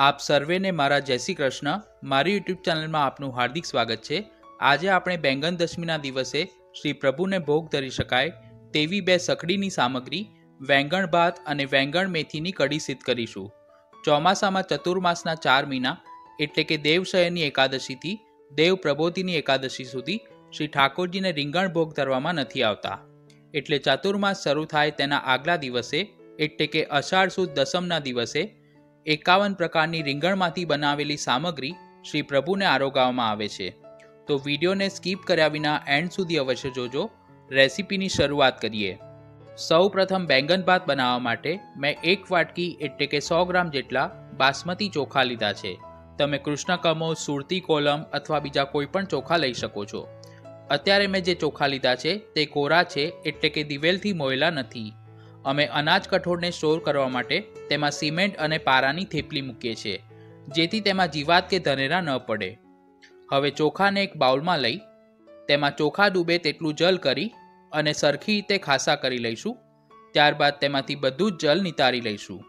आप સર્વેને મારા જય શ્રી કૃષ્ણ। મારી યુટ્યુબ ચેનલમાં આપનું હાર્દિક સ્વાગત છે। આજે આપણે બેંગન દશમીના દિવસે શ્રી પ્રભુને ભોગ ધરી શકાય તેવી બે સકડીની સામગ્રી વેંગણ ભાત અને વેંગણ મેથીની કઢી સિદ્ધ કરીશું। ચોમાસામાં ચતુર્માસના 4 મહિના એટલે કે દેવશયની એકાદશીથી દેવ પ્રબોધિની એકાદશી સુધી શ્રી ઠાકોરજીને રીંગણ ભોગ ધરવામાં નથી આવતા, એટલે ચાતુર્માસ શરૂ થાય તેના આગલા દિવસે એટલે કે અષાઢ સુદ દસમના દિવસે 51 પ્રકારની રીંગણમાંથી બનાવેલી સામગ્રી શ્રી પ્રભુને આરોગાવવામાં આવે છે। તો વિડીયોને સ્કીપ કર્યા વિના એન્ડ સુધી અવશ્ય જોજો। રેસીપીની શરૂઆત કરીએ। સૌપ્રથમ બેંગન ભાત બનાવવા માટે મેં 1 વાટકી એટલે કે 100 ગ્રામ જેટલા બાસમતી ચોખા લીધા છે। તમે કૃષ્ણકમોળ, સુરતી કોલમ અથવા બીજા કોઈ પણ ચોખા લઈ શકો છો। અત્યારે મેં જે ચોખા લીધા છે તે કોરા છે, એટલે કે દિવેલથી મોયેલા નથી। અમે અનાજ કઠોળને સ્ટોર કરવા માટે તેમાં સિમેન્ટ અને પારાની થેપલી મૂકીએ છીએ, જેથી તેમાં જીવાત કે ધનેરા ન પડે। હવે ચોખાને એક બાઉલમાં લઈ તેમાં ચોખા ડૂબે તેટલું જલ કરી અને સરખી રીતે ખાસા કરી લઈશું। ત્યારબાદ તેમાંથી બધું જ જલ નિતારી લઈશું।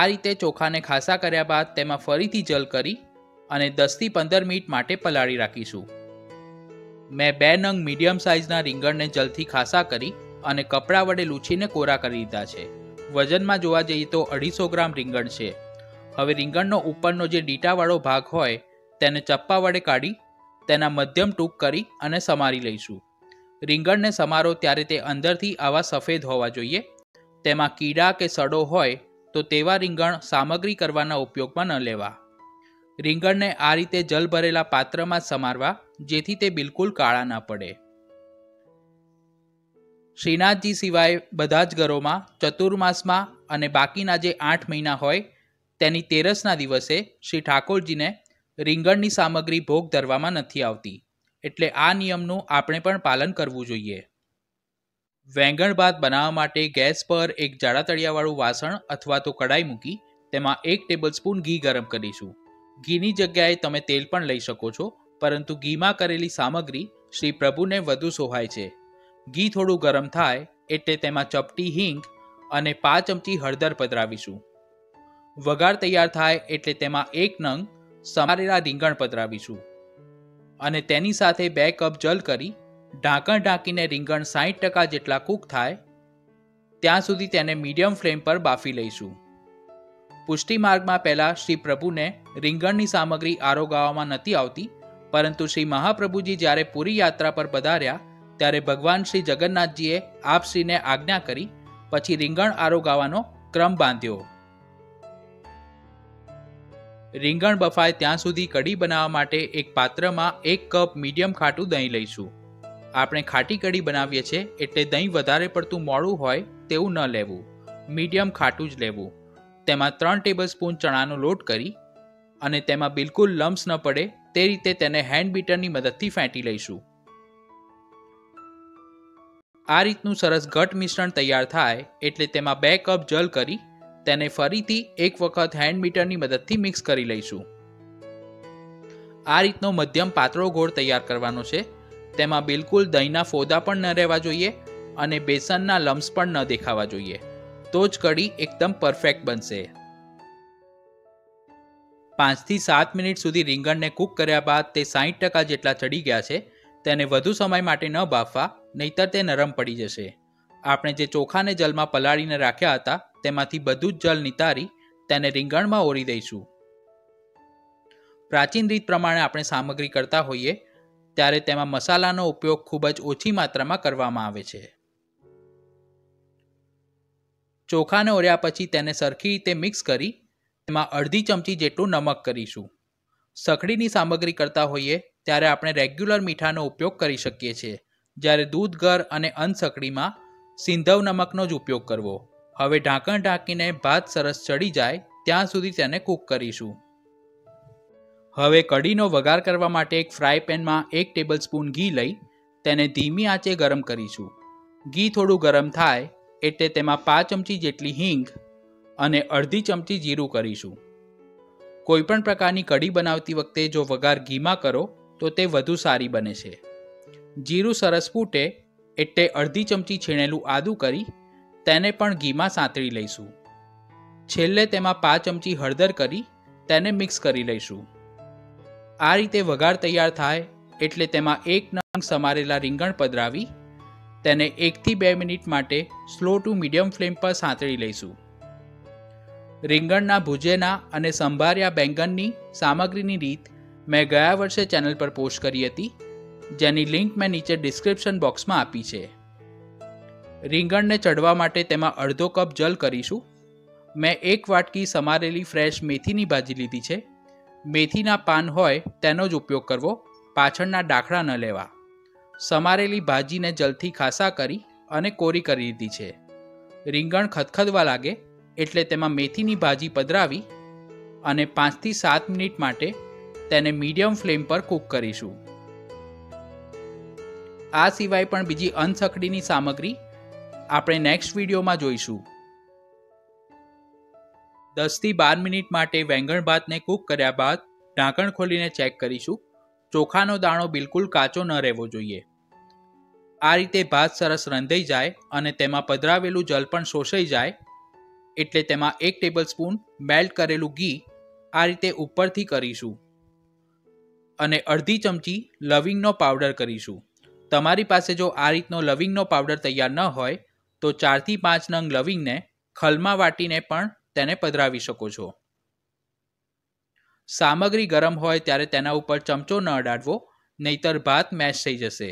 આ રીતે ચોખાને ખાસા કર્યા બાદ તેમાં ફરીથી જલ કરી અને 10 થી 15 મિનિટ માટે પલાળી રાખીશું। મેં 2 નંગ મીડિયમ સાઇઝના રીંગણને જલથી ખાસા કરી અને કપડા વડે લૂછીને કોરા કરી દીધા છે। વજનમાં જોવા જઈએ તો 250 ગ્રામ રીંગણ છે। હવે રીંગણનો ઉપરનો જે ડીટાવાળો ભાગ હોય તેને ચપ્પા વડે કાઢી તેના મધ્યમ ટૂંક કરી અને સમારી લઈશું। રીંગણને સમારો ત્યારે તે અંદરથી આવા સફેદ હોવા જોઈએ। તેમાં કીડા કે સડો હોય તો તેવા રીંગણ સામગ્રી કરવાના ઉપયોગમાં ન લેવા। રીંગણને આ રીતે જલ ભરેલા પાત્રમાં સમારવા, જેથી તે બિલકુલ કાળા ના પડે। શ્રીનાથજી સિવાય બધા જ ઘરોમાં ચતુર્માસમાં અને બાકીના જે 8 મહિના હોય તેની 13ના દિવસે શ્રી ઠાકોરજીને રીંગણની સામગ્રી ભોગ ધરવામાં નથી આવતી, એટલે આ નિયમનું આપણે પણ પાલન કરવું જોઈએ। વેંગણ ભાત બનાવવા માટે ગેસ પર એક જાડા તળિયાવાળું વાસણ અથવા તો કડાઈ મૂકી તેમાં 1 ટેબલસ્પૂન ઘી ગરમ કરીશું। ઘીની જગ્યાએ તમે તેલ પણ લઈ શકો છો, પરંતુ ઘીમાં કરેલી સામગ્રી શ્રી પ્રભુને વધુ શોભાય છે। ઘી થોડું ગરમ થાય એટલે તેમાં ચપટી હિંગ અને 5 ચમચી હળદર પધરાવીશું। વઘાર તૈયાર થાય એટલે તેમાં 1 નંગ સમારેલા રીંગણ પધરાવીશું અને તેની સાથે 2 કપ જલ કરી ઢાંકણ ઢાંકીને રીંગણ 60% જેટલા કૂક થાય ત્યાં સુધી તેને મીડિયમ ફ્લેમ પર બાફી લઈશું। પુષ્ટિમાર્ગમાં પહેલાં શ્રી પ્રભુને રીંગણની સામગ્રી આરોગાવવામાં નથી આવતી, પરંતુ શ્રી મહાપ્રભુજી જ્યારે પૂરી યાત્રા પર પધાર્યા ત્યારે ભગવાન શ્રી જગન્નાથજીએ આપ શ્રીને આજ્ઞા કરી, પછી રીંગણ આરોગાવાનો ક્રમ બાંધ્યો। રીંગણ બફાય ત્યાં સુધી કઢી બનાવવા માટે એક પાત્રમાં 1 કપ મીડિયમ ખાટું દહીં લઈશું। આપણે ખાટી કઢી બનાવીએ છીએ, એટલે દહીં વધારે પડતું મોળું હોય તેવું ન લેવું, મીડિયમ ખાટું જ લેવું। તેમાં 3 ટેબલસ્પૂન ચણાનો લોટ કરી અને તેમાં બિલકુલ લમ્સ ન પડે તે રીતે તેને હેન્ડ બીટરની મદદથી ફેંટી લઈશું। આ રીતનું સરસ ઘટ મિશ્રણ તૈયાર થાય એટલે તેમાં 2 કપ જલ કરી તેને ફરીથી એક વખત હેન્ડ બીટરની મદદથી મિક્સ કરી લઈશું। આ રીતનો મધ્યમ પાતળો ગોળ તૈયાર કરવાનો છે। તેમાં બિલકુલ દહીંના ફોદા પણ ન રહેવા જોઈએ અને બેસનના લમ્સ પણ ન દેખાવા જોઈએ, તો જ કઢી એકદમ પરફેક્ટ બનશે। 5 થી 7 મિનિટ સુધી રીંગણને કૂક કર્યા બાદ તે 60% જેટલા ચડી ગયા છે। તેને વધુ સમય માટે ન બાફવા, નહીંતર તે નરમ પડી જશે। આપણે જે ચોખાને જલમાં પલાળીને રાખ્યા હતા તેમાંથી બધું જ જલ નિતારી તેને રીંગણમાં ઓરી દઈશું। પ્રાચીન રીત પ્રમાણે આપણે સામગ્રી કરતા હોઈએ ત્યારે તેમાં મસાલાનો ઉપયોગ ખૂબ જ ઓછી માત્રામાં કરવામાં આવે છે। ચોખાને ઓર્યા પછી તેને સરખી રીતે મિક્સ કરી તેમાં 1/2 ચમચી જેટલું નમક કરીશું। સખડીની સામગ્રી કરતા હોઈએ ત્યારે આપણે રેગ્યુલર મીઠાનો ઉપયોગ કરી શકીએ છીએ, જ્યારે દૂધ ઘર અને અનસકડીમાં સિંધવ નમકનો જ ઉપયોગ કરવો। હવે ઢાંકણ ઢાંકીને ભાત સરસ ચડી જાય ત્યાં સુધી તેને કૂક કરીશું। હવે કઢીનો વઘાર કરવા માટે એક ફ્રાય પેનમાં 1 ટેબલસ્પૂન ઘી લઈ તેને ધીમી આંચે ગરમ કરીશું। ઘી થોડું ગરમ થાય એટલે તેમાં 5 ચમચી જેટલી હિંગ અને 1/2 ચમચી જીરું કરીશું। કોઈપણ પ્રકારની કઢી બનાવતી વખતે જો વઘાર ઘીમાં કરો તો તે વધુ સારી બને છે। જીરું સરસ ફૂટે એટલે 1/2 ચમચી છીણેલું આદું કરી તેને પણ ઘીમાં સાંતળી લઈશું। છેલ્લે તેમાં 5 ચમચી હળદર કરી તેને મિક્સ કરી લઈશું। આ રીતે વઘાર તૈયાર થાય એટલે તેમાં એક નંગ સમારેલા રીંગણ પધરાવી તેને 1 થી 2 મિનિટ માટે સ્લો ટુ મીડિયમ ફ્લેમ પર સાંતળી લઈશું। રીંગણના ભુજેના અને સંભાર્યા બેંગનની સામગ્રીની રીત મેં ગયા વર્ષે ચેનલ પર પોસ્ટ કરી હતી, જેની લિંક મેં નીચે ડિસ્ક્રિપ્શન બોક્સમાં આપી છે। રીંગણને ચડવા માટે તેમાં અડધો કપ જલ કરીશું। मैं 1 वाटकी समारेली फ्रेश मेथीनी भाजी लीधी छे। मेथीना पान होय तेनो ज उपयोग करवो, पाछळना डाखड़ा न लेवा। समारेली भाजी ने जलथी खासा करी अने कोरी करी लीधी छे। રીંગણ खतखतवा लागे एटले तेमां मेथीनी भाजी पधरावी अने 5 થી 7 मिनिट माटे तेने मीडियम फ्लेम पर कूक करीशुं। आ सिवाय पण बीजी अनसखडीनी सामग्री आपणे नेक्स्ट विडियोमां जोईशुं। 10 થી 12 मिनिट माटे वेंगण भात ने कूक कर्या बाद ढांकण खोलीने चेक करीशुं। चोखानो दाणो बिलकुल काचो न रहेवो जोईए। आ रीते भात सरस रंधाई जाए अने तेमां पधरावेलुं जल पण शोषाई जाए एटले तेमां 1 टेबलस्पून मेल्ट करेलुं घी आ रीते उपरथी करीशुं अने अर्धी चमची लविंगनो पाउडर करीशुं। तमारी पासे जो आ रीतनो लविंगनो पाउडर तैयार न होय तो 4 થી 5 नंग लविंगने खलमां वाटीने पण तेने पधरावी शको छो। सामग्री गरम होय त्यारे तेना उपर चमचो न अडाडवो, नहीतर भात मेश थई जशे।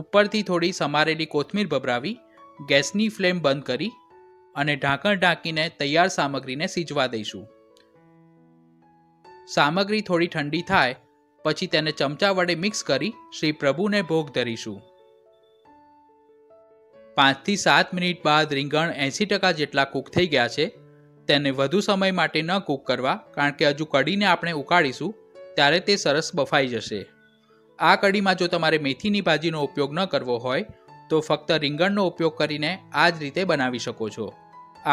उपरथी थोड़ी समारेली कोथमीर भभरावी गैसनी फ्लेम बंद करी अने ढांकण ढांकीने तैयार सामग्रीने सीजवा दईशुं। सामग्री थोड़ी ठंडी थाय पछी तेने चमचा वडे मिक्स करी श्री प्रभुने भोग धरीशुं। 5 થી 7 मिनिट बाद રીંગણ 80% જેટલા કૂક થઈ ગયા છે। તેને વધુ સમય માટે ન કૂક કરવા, કારણ કે હજુ કઢીને આપણે ઉકાળીશું ત્યારે તે સરસ બફાઈ જશે। આ કઢીમાં જો તમારે મેથીની ભાજીનો ઉપયોગ ન કરવો હોય તો ફક્ત રીંગણનો ઉપયોગ કરીને આ જ રીતે બનાવી શકો છો।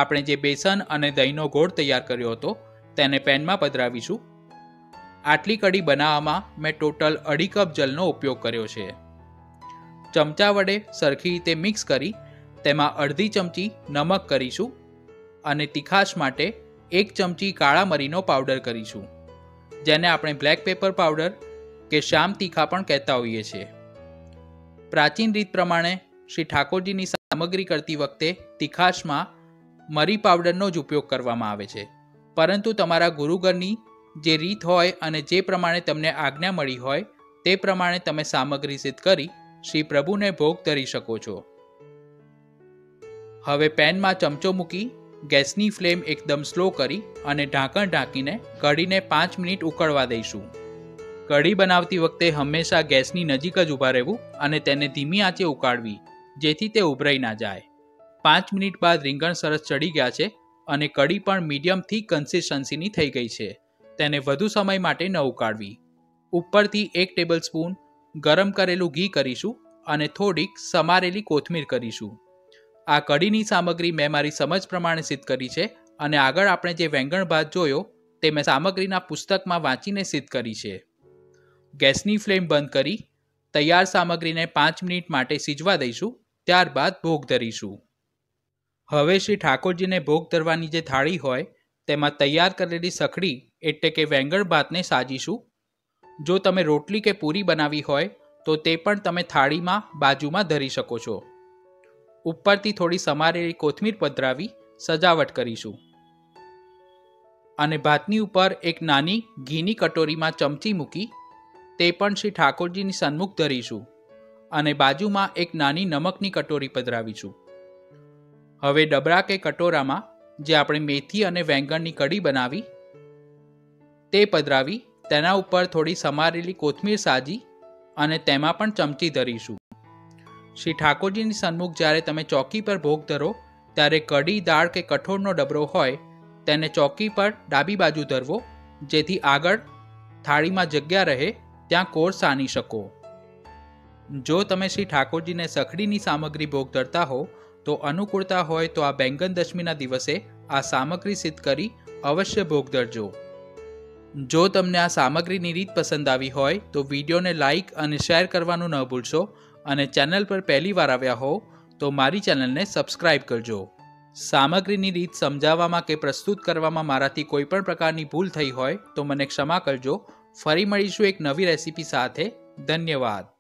આપણે જે બેસન અને દહીંનો ગોળ તૈયાર કર્યો હતો તેને પેનમાં પધરાવીશું। આટલી કઢી બનાવવામાં મેં ટોટલ 2.5 કપ જલનો ઉપયોગ કર્યો છે। चमचा वडे सरखी रीते मिक्स करी तेमां अर्धी चमची नमक करीशुं अने तीखाश माटे 1 चमची काळा मरीनो पाउडर करीशुं, जेने आपणे ब्लेक पेपर पाउडर के श्याम तीखा पण कहेता होईए छे। प्राचीन रीत प्रमाणे श्री ठाकोरजीनी सामग्री करती वखते तीखाशमां मरी पाउडरनो ज उपयोग करवामां आवे छे, परंतु तमारा गुरुघरनी जे रीत होय अने जे प्रमाणे तमने आज्ञा मळी होय ते प्रमाणे तमे सामग्री सिद्ध करी श्री प्रभु ने भोग धरी शको छो। हवे पेन में चमचो मूकी गैसनी फ्लेम एकदम स्लो करी अने ढांकण ढांकीने कढ़ीने 5 मिनिट उकळवा दईशुं। कढ़ी बनावती वखते हमेशा गैसनी नजीक ज ऊभा रहेवुं अने तेने धीमी आंचे उकाळवी, जेथी ते उभराई ना जाए। 5 मिनिट बाद રીંગણ सरस चढ़ी गया है अने कढ़ी पण मीडियम थीक कन्सिस्टन्सीनी थई गई है। तेने वधु समय माटे न उकाळवी। उपरथी 1 टेबलस्पून गरम करेलू घी करीशू अने थोड़ीक समारेली कोथमीर करीशू। आ कढ़ीनी सामग्री मैं मारी समझ प्रमाणे सिद्ध करी छे अने आगळ आपणे जे वेंगण भात जोयो ते मैं सामग्रीना पुस्तकमां वांचीने सिद्ध करी छे। गैसनी फ्लेम बंद करी तैयार सामग्रीने 5 मिनिट माटे सीजवा दईशू, त्यारबाद भोग धरीशू। हवे श्री ठाकोरजीने भोग धरवानी जे थाळी होय तेमां तैयार करेली सखड़ी एटले के वेंगण भातने साजीशू। जो तमे रोटली के पूरी बनावी होय तो ते पण तमे थाळी में बाजू में धरी शको छो। उपरथी थोड़ी समारेली कोथमीर पधरावी सजावट करीशू अने भातनी उपर एक नानी घीनी कटोरी में चमची मूकी ते पण श्री ठाकोरजीनी सन्मुख धरीशू अने बाजू में एक नानी नमकनी कटोरी पधरावीशू। हवे डबरा के कटोरा में जे आपणे मेथी अने वेंगणनी कढ़ी बनावी ते पधरावी, तेना उपर थोड़ी समारेली कोथमीर साजी अने तेमा पण चमची धरीशू। श्री ठाकोरजीनी सन्मुख ज्यारे तमे चौकी पर भोग धरो त्यारे कढ़ी दाळ के कठोळनो डबरो होय तेने चौकी पर डाबी बाजू धरवो, जेथी आगळ थाळी में जग्या रहे त्यां कोर सानी शको। जो तमे श्री ठाकोरजीने सखडीनी सामग्री भोग धरता हो तो अनुकूलता होय तो आ बेंगन दशमीना दिवसे आ सामग्री सिद्ध करी अवश्य भोग धरजो। जो तमने आ सामग्रीनी रीत पसंद आवी होय तो विडियो ने लाइक अने शेर करवानू न भूलशो अने चैनल पर पहली वार आव्या हो तो मारी चैनल ने सब्सक्राइब करजो। सामग्रीनी रीत समजाववामां के प्रस्तुत करवामां माराथी कोईपण प्रकारनी भूल थई होय तो मने क्षमा करजो। फरी मळीशुं एक नवी रेसिपी साथे। धन्यवाद।